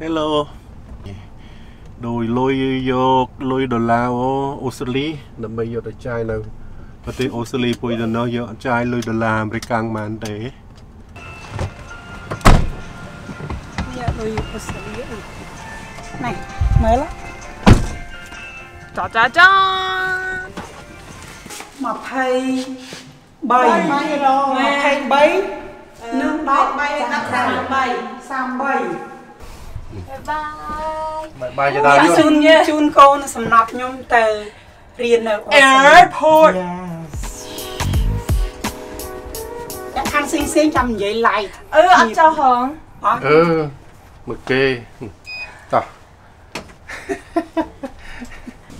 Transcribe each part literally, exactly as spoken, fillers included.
Hello. Đôi lôi vô lôi đô la ở Australia, nằm bay vô tới Chai nào. Và tới Australia bây giờ nó vô Chai lôi đô la American mà anh để. Lôi Australia này mới lắm. Chà chà chà. Mà thay bay, mà thay bay, nước bay bay đặt sang bay, sang bay. Bye bye. Cho tao chun chun con sầm nọc nhung từ riêng ở airport. Các anh xinh xinh chăm vậy lại. Ừ anh cho hòn. Ừ mực kê. Tao.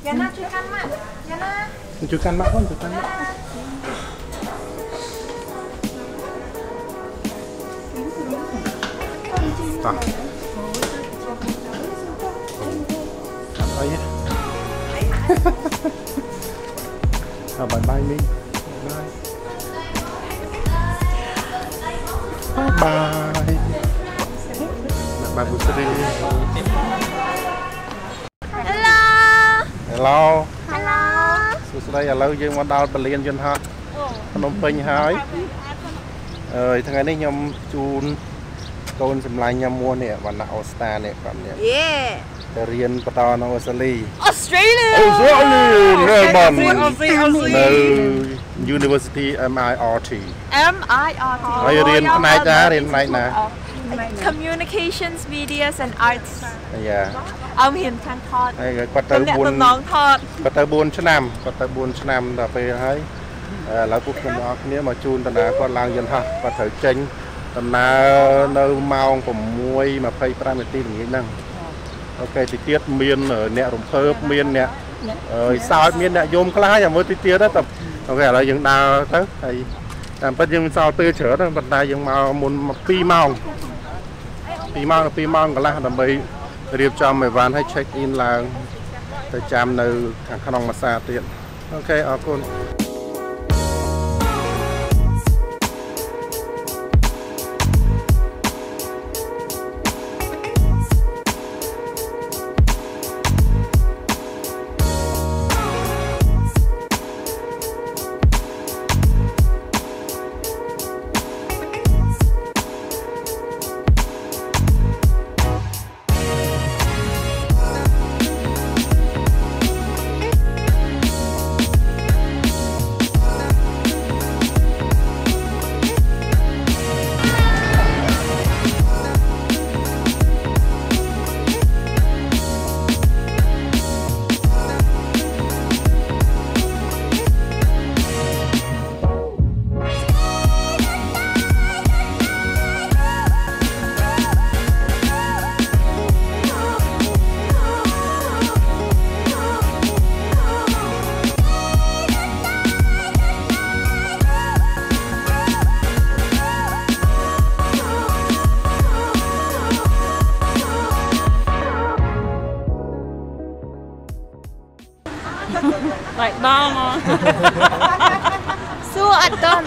Yana chưa ăn mặn. Yana. Chưa ăn mặn không? Chưa ăn mặn. Tao. Bye bye Minh. Bye. Bye bye. Bye bye. Hello. Hello. Hello. สวัสดี เรียนประตอนออสเตรเลีย Australia Australia University เอ็ม ไอ อาร์ ที เอ็ม ไอ อาร์ ที เรียนภายในนะเรียนภายใน Communications Media and Arts อ่าอย่าเอาเห็นทางทอดก็ Okay, thì tiết miên ở nè rồng phơ miên nè, rồi sao miên nè yôm khá là mới tiết đó tập, ok là những đào tới, làm bắt những sao tươi chở đó, vận tài những màu muốn pi màu, pi màu là pi màu còn lại là mấy điệp cho mấy ván hay check in là tới chạm từ khăn ông massage tiện, ok ở con. Like mama. So I done.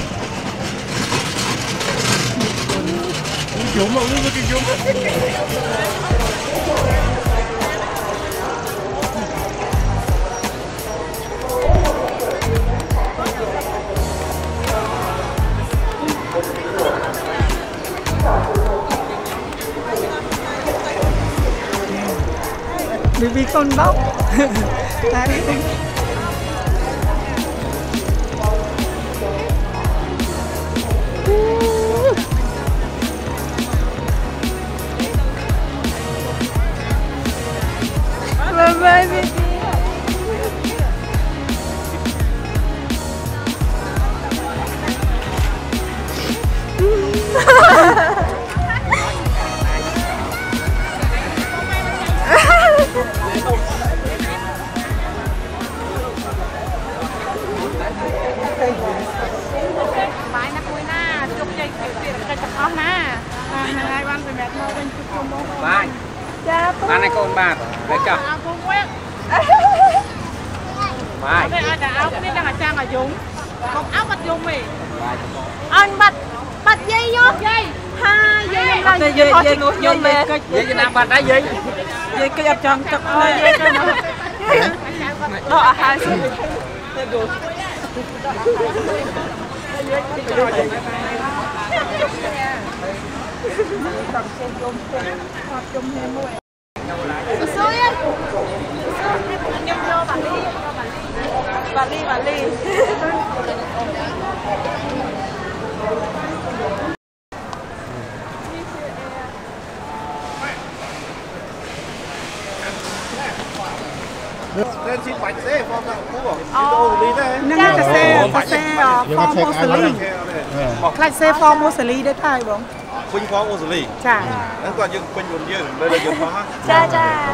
Yo mo lu ke yo mo. Baby con bóc. Hãy subscribe cho kênh Ghiền Mì Gõ để không bỏ lỡ Ăn này có ôn ba đấy chưa? Ăn không quen. Mai. Đây là áo nên là trang là dùng. Không áo bật dùng mày. Ăn bật bật dây vô. Dây. Hai dây là dây dây dây luôn mày. Dây Việt Nam bật đá dây. Dây cái giật tròn trật thôi. Đó hai xíu. Nên xin bánh xe phong dạng cũ bỏ cái đồ lý thế. Nhưng là xe, xe phong mô xử lý. Lại xe phong mô xử lý đấy thầy bóng. Quỳnh phong mô xử lý. Chà. Nên còn những Quỳnh hồn dương, đây là dương phong hát. Chà chà.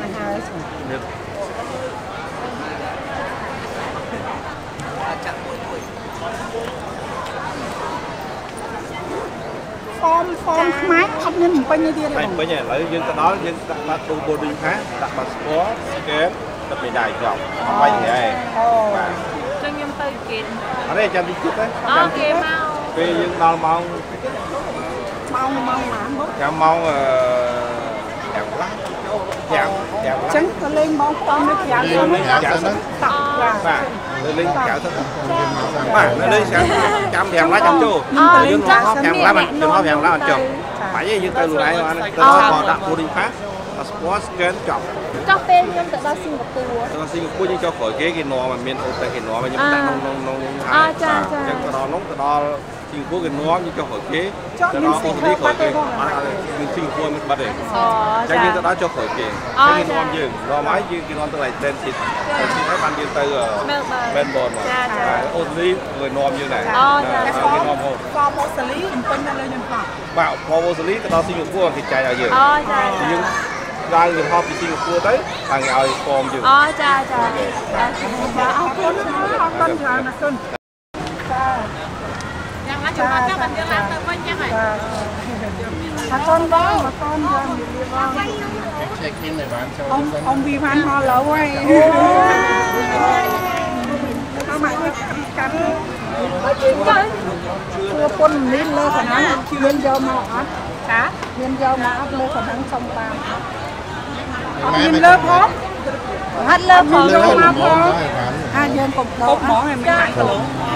là form form máy không nên mình quay như kia đây bây giờ lấy dân ta nói dân đặt là tu bồ đình khác đặt là có kém tập bị đài rộng, quay như thế. Đang nhâm tới kìm. Ở đây chăm đi chút đấy. Ờ kìa mau. Vì những đau mong. Mong mong mà không bốc. Chăm mong đẹp lắm. Đẹp lắm. Tránh ta lên mong con nó chạm lên. Chạm lên. Bà, lên chạm lên. Bà, lên chạm lên. Chạm đẹp lắm chăm chú. Nhưng ta không chạm lắm anh, đừng không chạm lắm anh chồng. Phải với những tên lại anh, tên đó bỏ đặt vô đình phát. Sports game chọc chọc tên nhưng tự do xin một từ tự do xin một nhưng cho khỏi cái cái nọ mà miền Âu tại cái nọ mà nhưng ta không không không à cha cha cái đó nó cái đó xin của cái nọ nhưng cho khỏi cái cái đó không đi khỏi cái mình xin của mình bắt đấy cha nhưng ta đã cho khỏi cái cái nọ dừng nọ máy dừng cái nọ từ này lên thì thì phải ban dừng từ ở bên bồn mà ôn lý người nọ như này cái nọ không có một xử lý mình quên ra lên nhưng mà bảo có một xử lý cái đó xin một của thì cha là dừng nhưng ra người họp thì xin cua tới hàng ngày form dừng. Ờ cha cha. Ông con ông con là nó con. Cha. Đang lá chồng nó chắc mình đang làm với nhá này. Con đó, con dừng. Ông ông vi văn ho lẩu quay. Nó mày cắn. Chưa quân lên lơ còn nắng chuyên vô mà hả? Hả? Chuyên vô mà ấp lơ còn nắng sông ta. Nhìn lớp hốt hát lớp hốt đâu mà hốt à dân cục đầu mỏ này mình ăn tưởng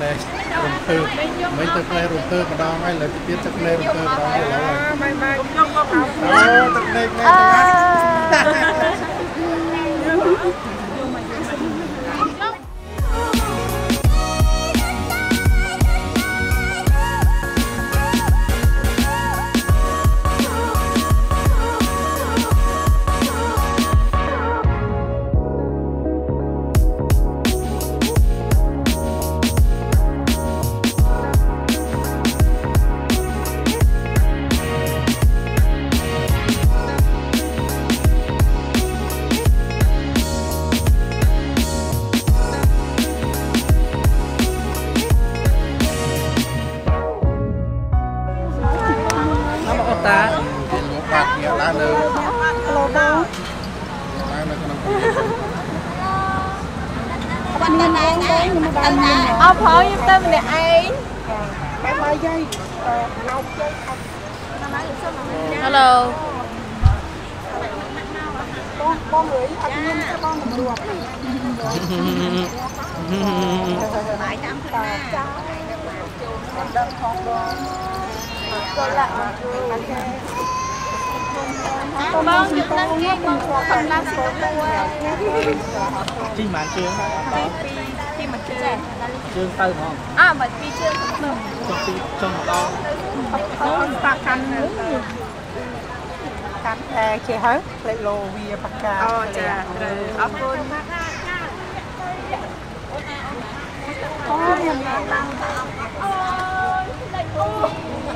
này rung tư mấy tơ cây rung tư mà đau ngay là biết tơ cây rung tư đó là mai mai không có không tơ cây này áo phở giúp tôi mình để ai ba ba giây hello bom lưới ăn nhân cái bom một luồng bảy trăm ha đâm thong con tôi lại con bom những năm nghe con không làm gì đâu chi mà chưa chi mà chưa chưa tư không à mà chi chưa trong trong con con ta canh nước cắn là chị hết lại lồ vía bạc cà ấp luôn ôi em ôi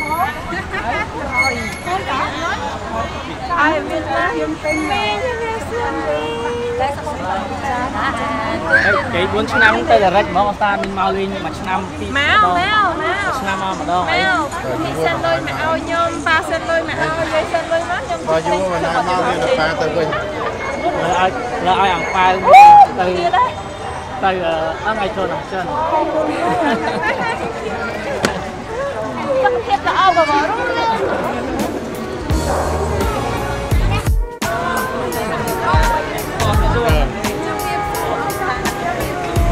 khó rồi con cá ai miền ba miền tây miền cái cuốn năm tới là rách máu ta mình mau lên nhưng mà năm máu máu máu máu mà đâu máu đi sân lôi mà ao nhôm ba sân lôi mà ao dây sân lôi máu nhôm ba du mà nam mau lên được ba tới quỳnh là ai là ai ăn phai từ từ ở ngay chỗ nào trên không biết là ao vào vào luôn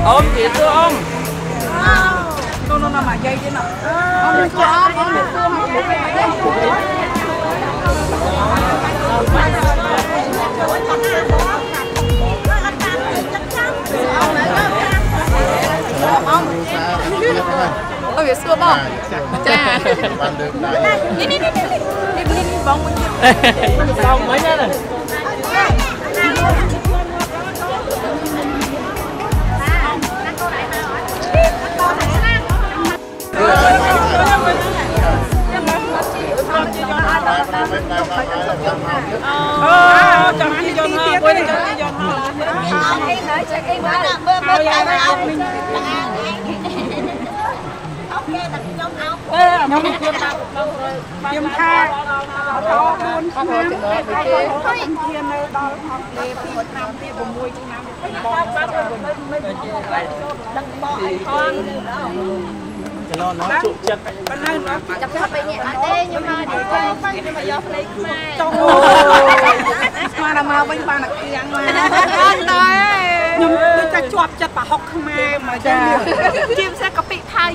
ôm chị thưa ông con nó nằm ở dây trên nào ông cho ông được thương một Ôi biết xưa bông. Chà. Bạn được lại. Đi đi đi đi. Đi đi đi bông. Xong mới nha này. Ờ, chồng đi vô ha, quên đi vô ha. Em nói cho em nói là bơ bơ tay mà ông. Ốc kia đặt trong áo. Ê, nó kia đặt đâu rồi. Kim tha. Đó luôn. Thôi, kia nơi đó học nghề phi năm phi mười trong năm. Bắt mình đặt bỏ con. Nó nó trụ chất bên này nó chặt chặt bên nhẹ ở đây nhưng mà để coi cái mà do lấy mai mà là màu bên ba là kiêng mà nhưng tôi chặt chuột chặt bà học khmer mà chim sẽ có bị thay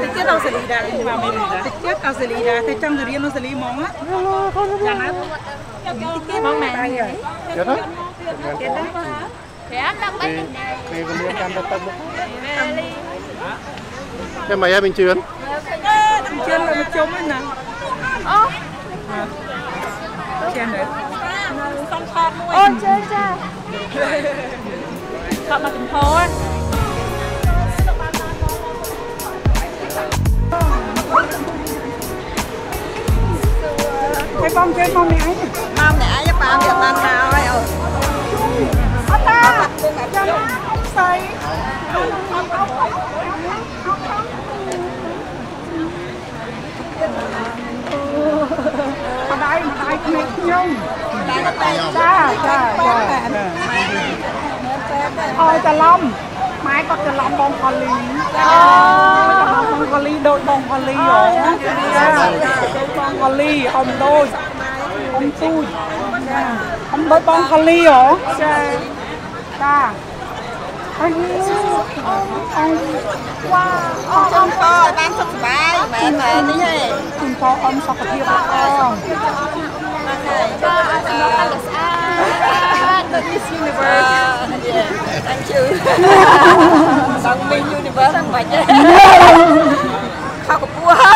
trực tiếp đâu xử lý đây mà mình trực tiếp đâu xử lý đây thì trong thời gian nó xử lý món á món mẹ chết đó chết đó trẻ đang bánh thì mình muốn cam tâm cái mày mình chuyền mình chuyền là mình trúng anh nè Chen đấy. Xong con luôn. Ôi chơi cha. Cậu mà cũng thôi. Cái bông chơi bông này ấy. Bông này ấy ba miệng tan nào ấy. Ờ ta. Sai. Đây mà đây cũng nhung. Dạ, dạ, dạ. Ôi chà lông. Mai có chà lông bông con lý. Bông con lý đôi bông con lý rồi. Bông con lý ông đôi. Ông tui. Ông đôi bông con lý hả? Dạ. Ôi. Ôi. Wow. Ông ông to đang sắp bay mẹ mẹ đi hề. Có ông sọc kia bà con. Miss Universe. Thank you. Miss Universe.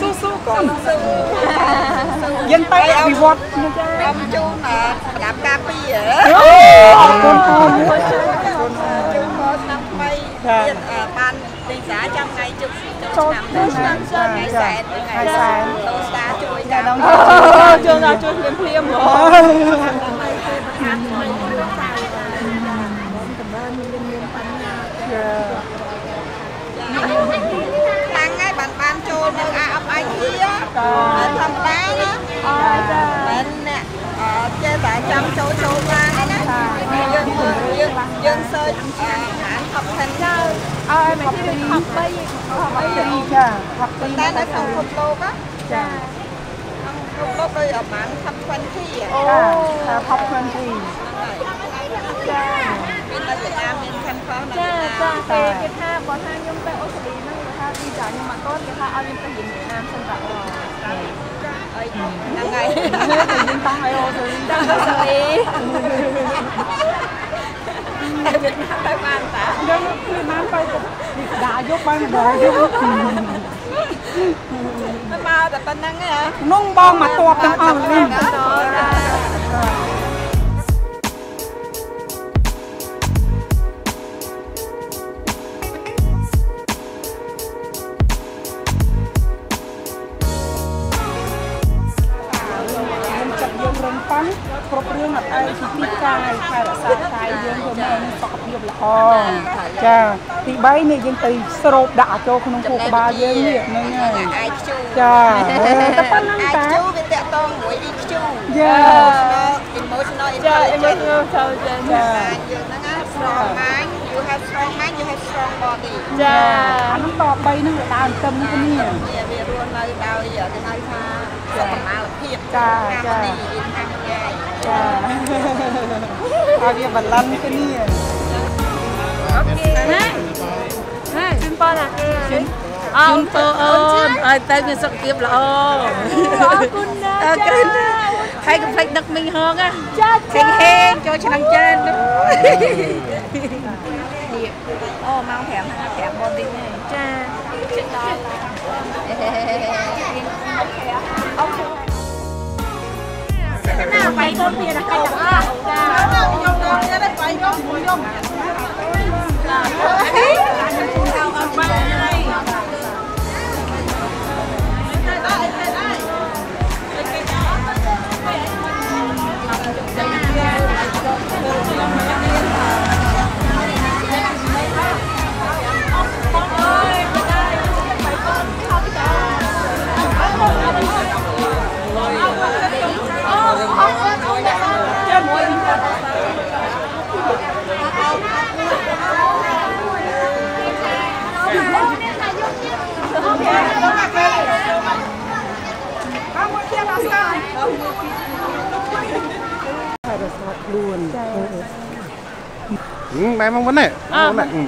Su su con. Dân tay bị vọt. Ông chú mà làm cà phê vậy. Con con. Chú có năm bay ban đánh giá trong ngày chụp chụp năm ngày sàn ngày sàn. Tôi đã chui ra đông. Chưa ra chui lên phim rồi. Tăng ấy bạn ban cho nên à ông anh kia á, thầm đá á, mình nè chơi tại trong chỗ chỗ ra á, dân dân dân sơ hãng học thành đâu, ơi mình đi học bây học bây gì, mình ta đã không học lâu á, không học lâu bây giờ bạn học phần thi à, học phần thi. Chà, cái cái tha có tha nhưng tại Australia nó người ta đi chợ nhưng mà có cái tha ai ta nhìn Việt Nam xem tạo rồi. Ơi, năm ngày. Nhìn tăng hay Australia. Tại Việt Nam tại ban ta. Nó cứ nám bay cũng đã dốc ban rồi chứ. Nó bao là ban năng ấy hả? Nung bong mà tuột trong ong lên. Chà, thì bấy này dân tì sốt đã cho không phục ba dân nhiệt nên nha. Chà, tập bắt năng ta. Ai chú với tẹo to mũi đi chú. Dạ. Emotional intelligence. Chà, strong mind, you have strong mind, you have strong body. Chà, anh nó to bấy năng là đàn tâm cái nhiệt. Dạ, vì luôn nơi đau giờ thì hơi pha. Chà, chà, chà. Chà, à vì bản lăn cái nhiệt. Chuyên bò là chuyên bò ơi, tay mình sọc kiếp là ồ. Hay cũng phải đặt mình hơn á. Thành hên cho chàng chân. Ồ, mong thèm hả? Thèm bò tinh này. Chà, chuyện đó là nào phải con kia là cậu à? Bé mong vấn này. À, mong vấn này.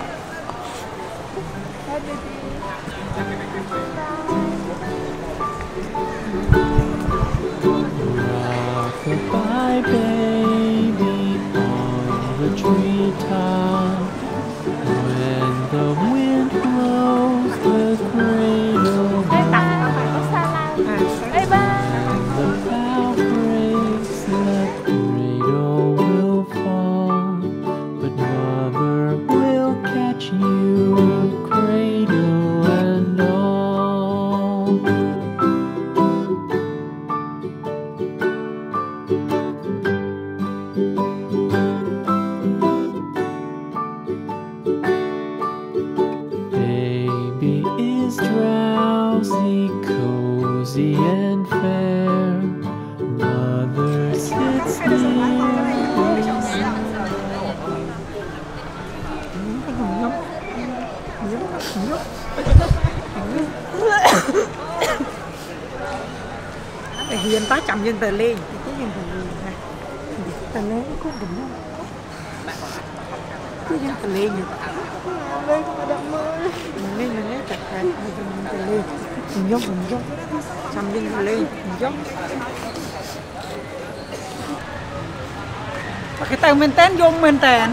Hiền tá chậm dân từ lên, cái dân từ lên. tà lê nó có đỉnh không? Cứ dân tà lê nhỉ? Lê không phải đậm mơ. Mình lên là lê chặt hạt, mình tà lê. Mình dốc, mình dốc. Xăm lên tà lê, mình dốc. Pakai menten, jom menten.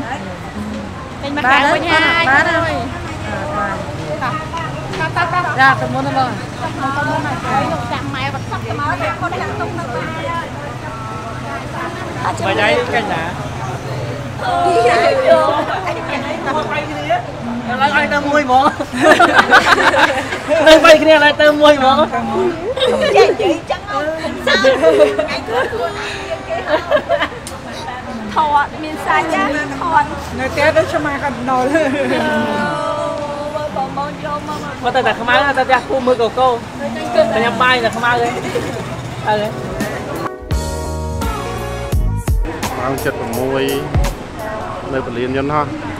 Banyak punya. Dah, semua dah. Banyak ikan ya. Iya, yo. Kalau ada mui mo. Kalau pergi ni ada mui mo. Jadi jangan. Thọt, miền xa nhá, thọt. Người té đến cho mai còn nổi lên. Mà tại tại không ai là tại tại khu mưa cầu câu. Tại nhà mai là không ai đấy. Ai đấy? Mang chật vào môi, lời bật liền nhân ha.